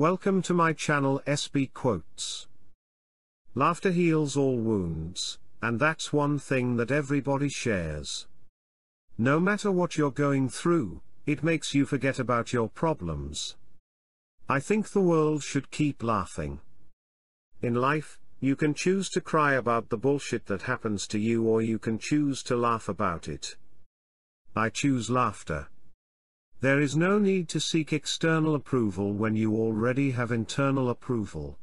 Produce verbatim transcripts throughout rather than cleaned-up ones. Welcome to my channel S S Quotes. Laughter heals all wounds, and that's one thing that everybody shares. No matter what you're going through, it makes you forget about your problems. I think the world should keep laughing. In life, you can choose to cry about the bullshit that happens to you, or you can choose to laugh about it. I choose laughter. There is no need to seek external approval when you already have internal approval.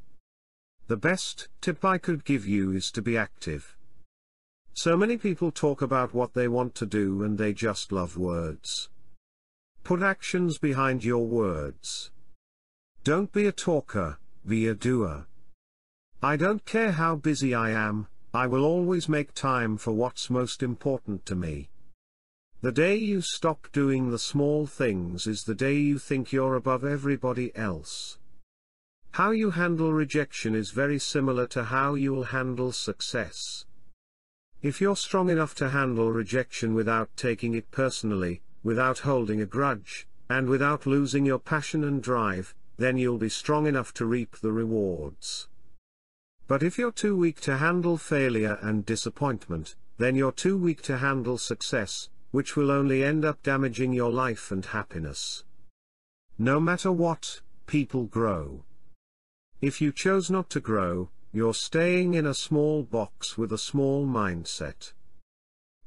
The best tip I could give you is to be active. So many people talk about what they want to do and they just love words. Put actions behind your words. Don't be a talker, be a doer. I don't care how busy I am, I will always make time for what's most important to me. The day you stop doing the small things is the day you think you're above everybody else. How you handle rejection is very similar to how you'll handle success. If you're strong enough to handle rejection without taking it personally, without holding a grudge, and without losing your passion and drive, then you'll be strong enough to reap the rewards. But if you're too weak to handle failure and disappointment, then you're too weak to handle success, which will only end up damaging your life and happiness. No matter what, people grow. If you chose not to grow, you're staying in a small box with a small mindset.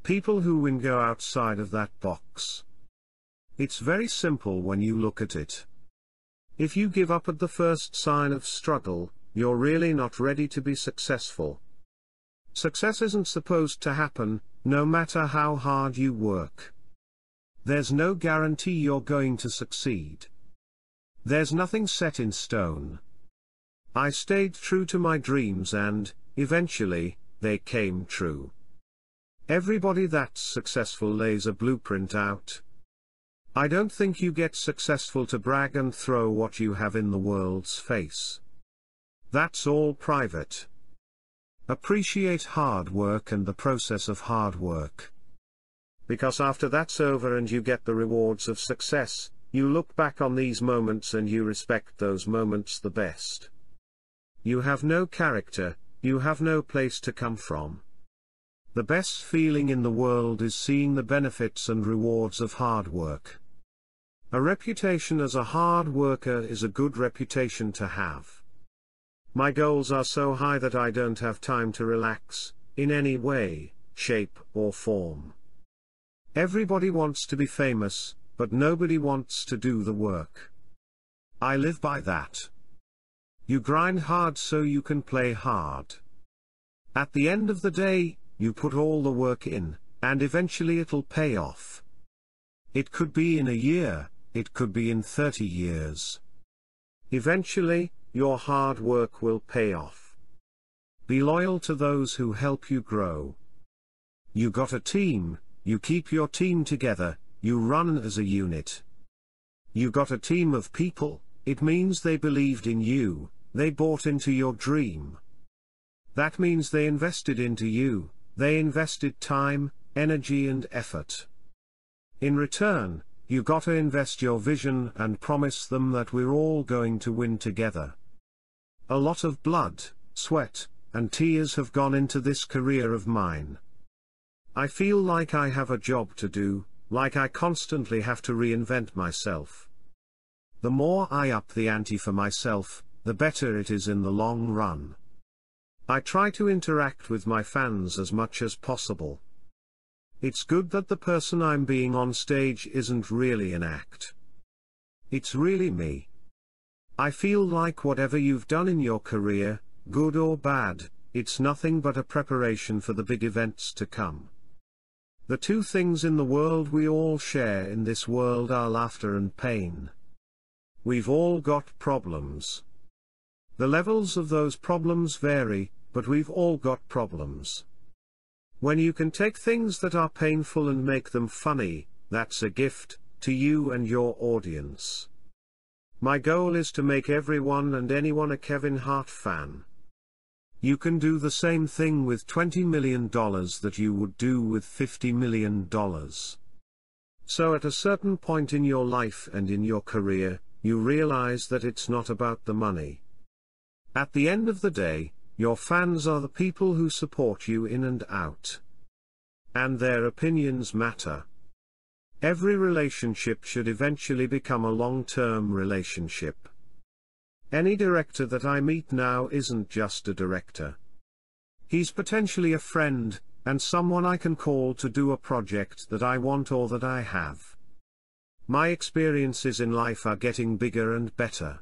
People who win go outside of that box. It's very simple when you look at it. If you give up at the first sign of struggle, you're really not ready to be successful. Success isn't supposed to happen, no matter how hard you work. There's no guarantee you're going to succeed. There's nothing set in stone. I stayed true to my dreams and, eventually, they came true. Everybody that's successful lays a blueprint out. I don't think you get successful to brag and throw what you have in the world's face. That's all private. Appreciate hard work and the process of hard work. Because after that's over and you get the rewards of success, you look back on these moments and you respect those moments the best. You have no character, you have no place to come from. The best feeling in the world is seeing the benefits and rewards of hard work. A reputation as a hard worker is a good reputation to have. My goals are so high that I don't have time to relax, in any way, shape, or form. Everybody wants to be famous, but nobody wants to do the work. I live by that. You grind hard so you can play hard. At the end of the day, you put all the work in, and eventually it'll pay off. It could be in a year, it could be in thirty years. Eventually, your hard work will pay off. Be loyal to those who help you grow. You got a team, you keep your team together, you run as a unit. You got a team of people, it means they believed in you, they bought into your dream. That means they invested into you, they invested time, energy and effort. In return, you gotta invest your vision and promise them that we're all going to win together. A lot of blood, sweat, and tears have gone into this career of mine. I feel like I have a job to do, like I constantly have to reinvent myself. The more I up the ante for myself, the better it is in the long run. I try to interact with my fans as much as possible. It's good that the person I'm being on stage isn't really an act. It's really me. I feel like whatever you've done in your career, good or bad, it's nothing but a preparation for the big events to come. The two things in the world we all share in this world are laughter and pain. We've all got problems. The levels of those problems vary, but we've all got problems. When you can take things that are painful and make them funny, that's a gift, to you and your audience. My goal is to make everyone and anyone a Kevin Hart fan. You can do the same thing with twenty million dollars that you would do with fifty million dollars. So at a certain point in your life and in your career, you realize that it's not about the money. At the end of the day, your fans are the people who support you in and out. And their opinions matter. Every relationship should eventually become a long-term relationship. Any director that I meet now isn't just a director. He's potentially a friend, and someone I can call to do a project that I want or that I have. My experiences in life are getting bigger and better.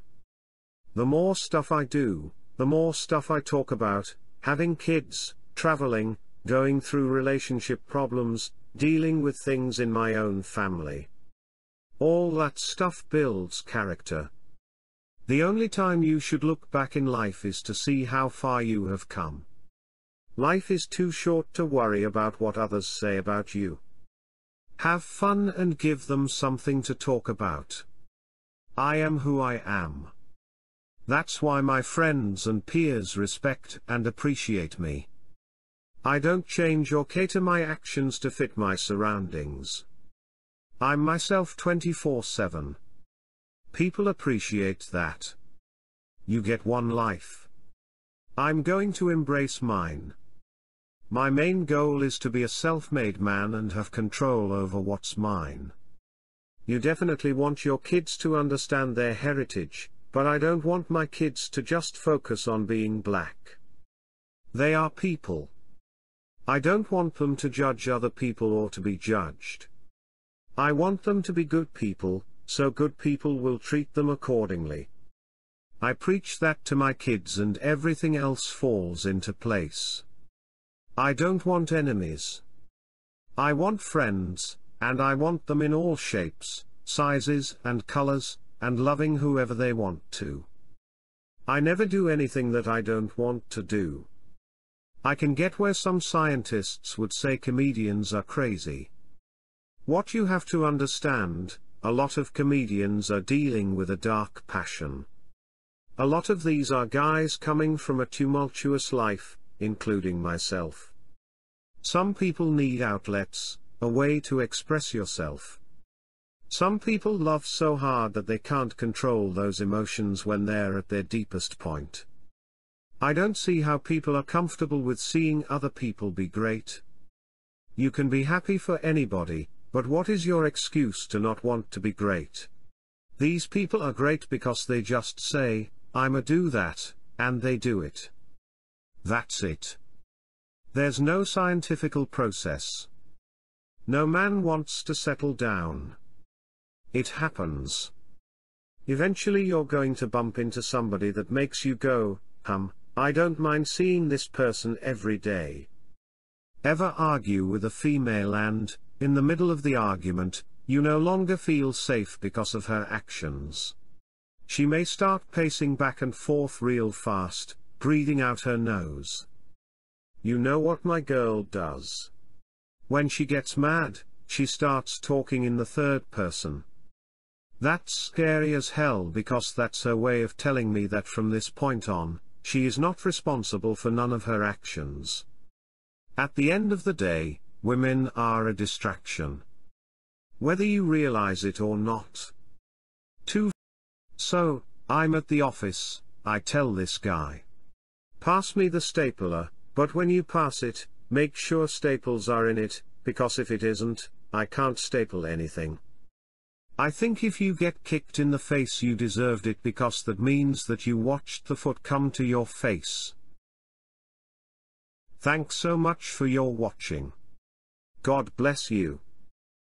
The more stuff I do, the more stuff I talk about: having kids, traveling, going through relationship problems, dealing with things in my own family. All that stuff builds character. The only time you should look back in life is to see how far you have come. Life is too short to worry about what others say about you. Have fun and give them something to talk about. I am who I am. That's why my friends and peers respect and appreciate me. I don't change or cater my actions to fit my surroundings. I'm myself twenty-four seven. People appreciate that. You get one life. I'm going to embrace mine. My main goal is to be a self-made man and have control over what's mine. You definitely want your kids to understand their heritage, but I don't want my kids to just focus on being black. They are people. I don't want them to judge other people or to be judged. I want them to be good people, so good people will treat them accordingly. I preach that to my kids, and everything else falls into place. I don't want enemies. I want friends, and I want them in all shapes, sizes and colors, and loving whoever they want to. I never do anything that I don't want to do. I can get where some scientists would say comedians are crazy. What you have to understand, a lot of comedians are dealing with a dark passion. A lot of these are guys coming from a tumultuous life, including myself. Some people need outlets, a way to express yourself. Some people love so hard that they can't control those emotions when they're at their deepest point. I don't see how people are comfortable with seeing other people be great. You can be happy for anybody, but what is your excuse to not want to be great? These people are great because they just say, I'm a do that, and they do it. That's it. There's no scientifical process. No man wants to settle down. It happens. Eventually you're going to bump into somebody that makes you go, hum. I don't mind seeing this person every day. Ever argue with a female and, in the middle of the argument, you no longer feel safe because of her actions. She may start pacing back and forth real fast, breathing out her nose. You know what my girl does? When she gets mad, she starts talking in the third person. That's scary as hell, because that's her way of telling me that from this point on, she is not responsible for none of her actions. At the end of the day, women are a distraction. Whether you realize it or not. Too. So, I'm at the office, I tell this guy. Pass me the stapler, but when you pass it, make sure staples are in it, because if it isn't, I can't staple anything. I think if you get kicked in the face you deserved it, because that means that you watched the foot come to your face. Thanks so much for your watching. God bless you.